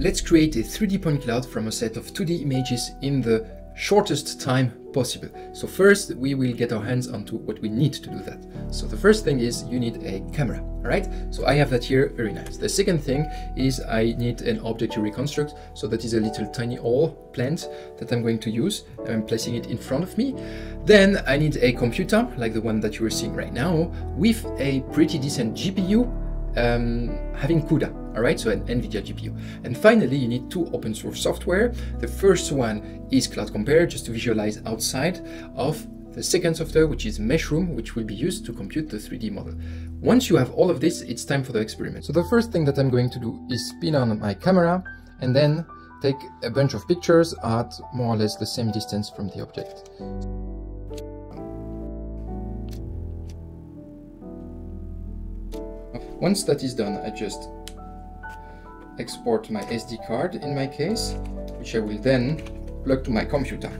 Let's create a 3D point cloud from a set of 2D images in the shortest time possible. So first we will get our hands onto what we need to do that. So the first thing is you need a camera, right? So I have that here, very nice. The second thing is I need an object to reconstruct. So that is a little tiny oil plant that I'm going to use. I'm placing it in front of me. Then I need a computer like the one that you are seeing right now with a pretty decent GPU, having CUDA. Alright, so an NVIDIA GPU. And finally, you need two open source software. The first one is Cloud Compare, just to visualize outside of the second software, which is Meshroom, which will be used to compute the 3D model. Once you have all of this, it's time for the experiment. So the first thing that I'm going to do is spin on my camera and then take a bunch of pictures at more or less the same distance from the object. Once that is done, I just export my SD card in my case, which I will then plug to my computer,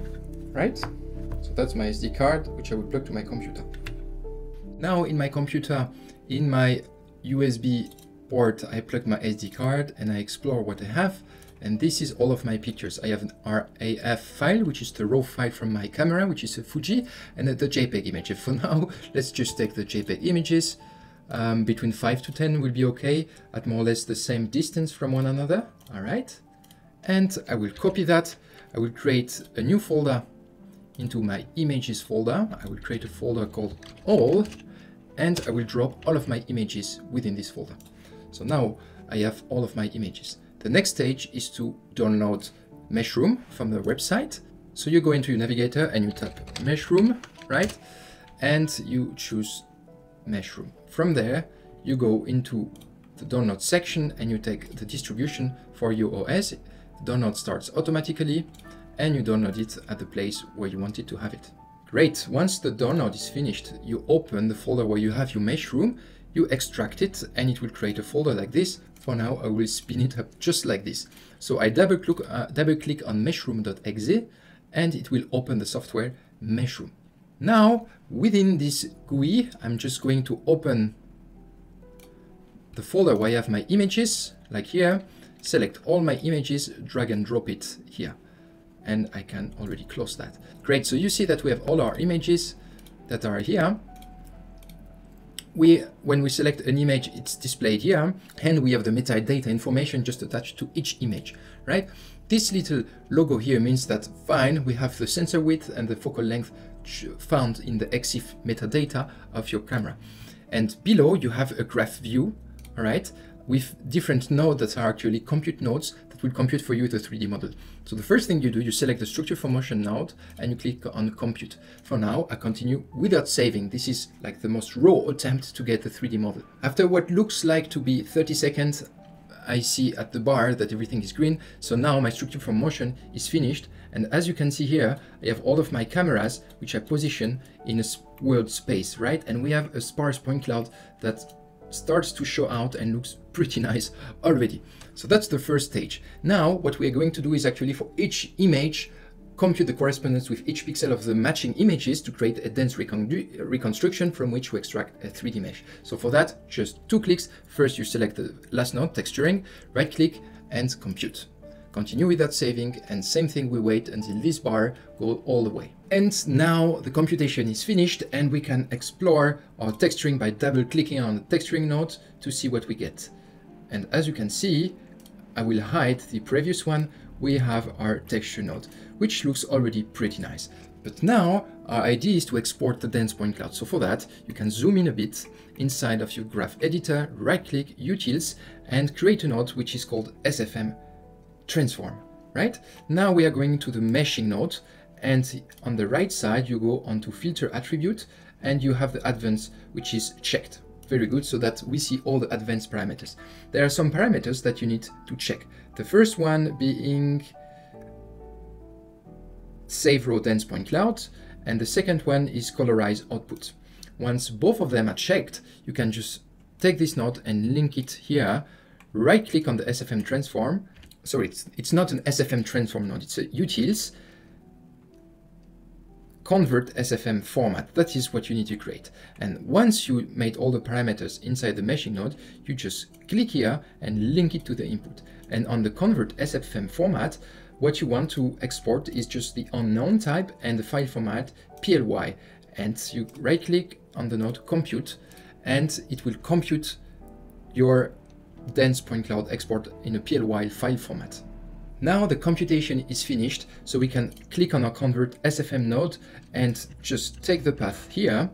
right? So that's my SD card, which I will plug to my computer. Now in my computer, in my USB port, I plug my SD card and I explore what I have. And this is all of my pictures. I have an RAF file, which is the raw file from my camera, which is a Fuji, and the JPEG image. For now, let's just take the JPEG images. Between 5 to 10 will be okay, at more or less the same distance from one another. All right. And I will copy that. I will create a new folder into my images folder. I will create a folder called all, and I will drop all of my images within this folder. So now I have all of my images. The next stage is to download Meshroom from the website. So you go into your navigator and you tap Meshroom, right? And you choose Meshroom. From there, you go into the download section and you take the distribution for your OS. The download starts automatically and you download it at the place where you wanted to have it. Great. Once the download is finished, you open the folder where you have your Meshroom, you extract it, and it will create a folder like this. For now, I will spin it up just like this. So I double click on Meshroom.exe and it will open the software Meshroom. Now, within this GUI, I'm just going to open the folder where I have my images, like here, select all my images, drag and drop it here. And I can already close that. Great, so you see that we have all our images that are here. When we select an image, it's displayed here, and we have the metadata information just attached to each image, right? This little logo here means that, fine, we have the sensor width and the focal length found in the EXIF metadata of your camera. And below you have a graph view, all right, with different nodes that are actually compute nodes that will compute for you the 3D model. So the first thing you do, you select the structure for motion node and you click on compute. For now, I continue without saving. This is like the most raw attempt to get the 3D model. After what looks like to be 30 seconds, I see at the bar that everything is green. So now my structure from motion is finished. And as you can see here, I have all of my cameras, which I position in a world space, right? And we have a sparse point cloud that starts to show out and looks pretty nice already. So that's the first stage. Now, what we're going to do is actually for each image, compute the correspondence with each pixel of the matching images to create a dense reconstruction from which we extract a 3D mesh. So for that, just two clicks. First, you select the last node, texturing, right click and compute. Continue without saving, and same thing, we wait until this bar goes all the way. And now the computation is finished and we can explore our texturing by double clicking on the texturing node to see what we get. And as you can see, I will hide the previous one. We have our texture node, which looks already pretty nice. But now our idea is to export the dense point cloud. So for that, you can zoom in a bit inside of your graph editor, right click utils and create a node, which is called SFM transform, right? Now we are going to the meshing node, and on the right side, you go onto filter attribute and you have the advanced, which is checked. Very good, so that we see all the advanced parameters. There are some parameters that you need to check. The first one being save raw dense point cloud, and the second one is colorize output. Once both of them are checked, you can just take this node and link it here, right click on the SFM transform. Sorry, it's not an SFM transform node, it's a utils. convert SFM format. That is what you need to create. And once you made all the parameters inside the meshing node, you just click here and link it to the input. And on the convert SFM format, what you want to export is just the unknown type and the file format PLY. And you right click on the node compute, and it will compute your dense point cloud export in a PLY file format. Now the computation is finished, so we can click on our convert SFM node and just take the path here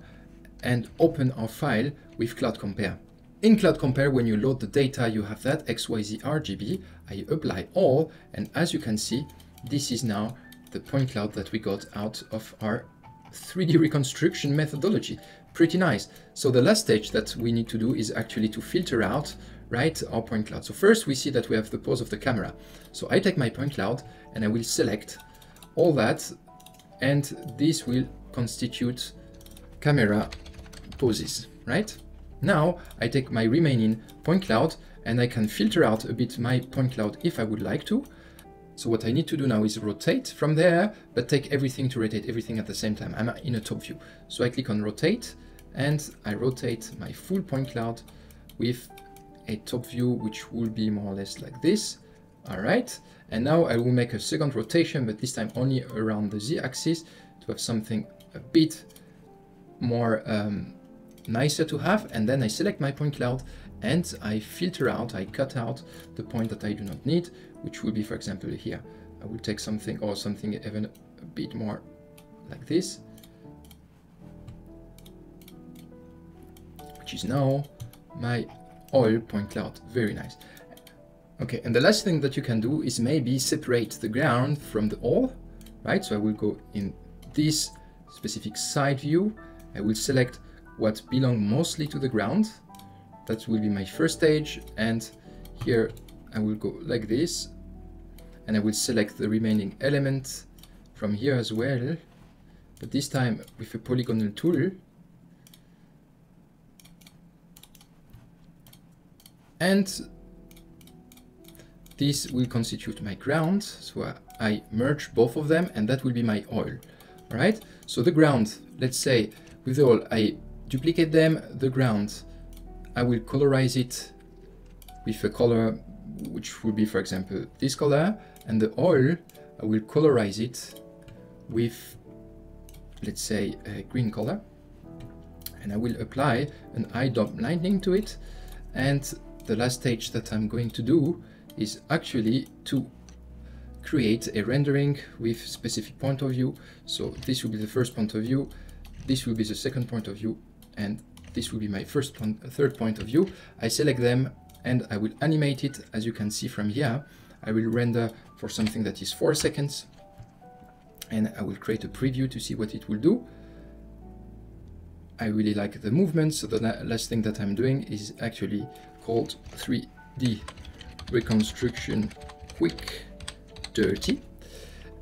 and open our file with Cloud Compare. In Cloud Compare, when you load the data, you have that XYZ RGB. I apply all, and as you can see, this is now the point cloud that we got out of our 3D reconstruction methodology. Pretty nice. So the last stage that we need to do is actually to filter out, right, our point cloud. So first we see that we have the pose of the camera. So I take my point cloud and I will select all that, and this will constitute camera poses, right? Now I take my remaining point cloud and I can filter out a bit my point cloud if I would like to. So what I need to do now is rotate from there, but take everything to rotate everything at the same time. I'm in a top view. So I click on rotate and I rotate my full point cloud with a top view, which will be more or less like this. All right. And now I will make a second rotation, but this time only around the Z axis to have something a bit more nicer to have. And then I select my point cloud and I filter out, I cut out the point that I do not need, which will be, for example, here. I will take something or something even a bit more like this, which is now my oil point cloud. Very nice. Okay, and the last thing that you can do is maybe separate the ground from the oil, right? So I will go in this specific side view. I will select what belongs mostly to the ground. That will be my first stage. And here I will go like this, and I will select the remaining element from here as well, but this time with a polygonal tool. And this will constitute my ground. So I merge both of them, and that will be my oil. All right. So the ground, let's say with the oil, I duplicate them. The ground, I will colorize it with a color which will be, for example, this color, and the oil, I will colorize it with, let's say, a green color, and I will apply an eye-dot blending to it. And the last stage that I'm going to do is actually to create a rendering with specific point of view. So this will be the first point of view, this will be the second point of view, and this will be my third point of view. I select them and I will animate it. As you can see from here, I will render for something that is 4 seconds, and I will create a preview to see what it will do. I really like the movement. So the last thing that I'm doing is actually called 3D reconstruction quick dirty.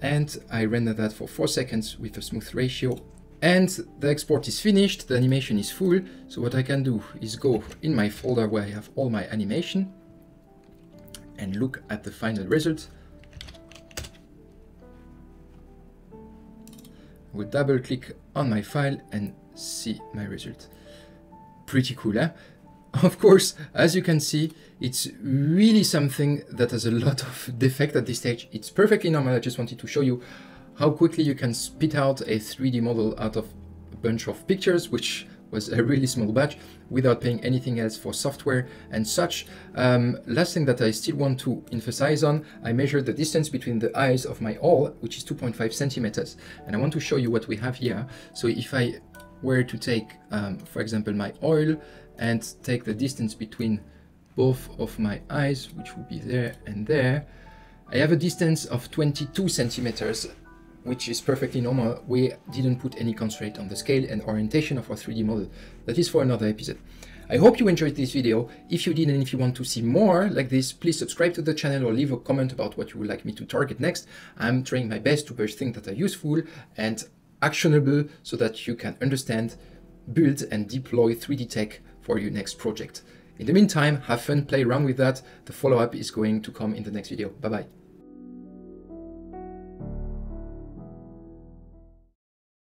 And I render that for 4 seconds with a smooth ratio. And the export is finished, the animation is full. So what I can do is go in my folder where I have all my animation and look at the final result. I will double click on my file and see my result. Pretty cool, eh? Of course, as you can see, it's really something that has a lot of defect at this stage. It's perfectly normal. I just wanted to show you how quickly you can spit out a 3D model out of a bunch of pictures, which was a really small batch, without paying anything else for software and such. Last thing that I still want to emphasize on, I measured the distance between the eyes of my oil, which is 2.5 centimeters. And I want to show you what we have here. So if I were to take, for example, my oil and take the distance between both of my eyes, which would be there and there, I have a distance of 22 centimeters. Which is perfectly normal. We didn't put any constraint on the scale and orientation of our 3D model. That is for another episode. I hope you enjoyed this video. If you did and if you want to see more like this, please subscribe to the channel or leave a comment about what you would like me to target next. I'm trying my best to push things that are useful and actionable so that you can understand, build and deploy 3D tech for your next project. In the meantime, have fun, play around with that. The follow-up is going to come in the next video. Bye-bye.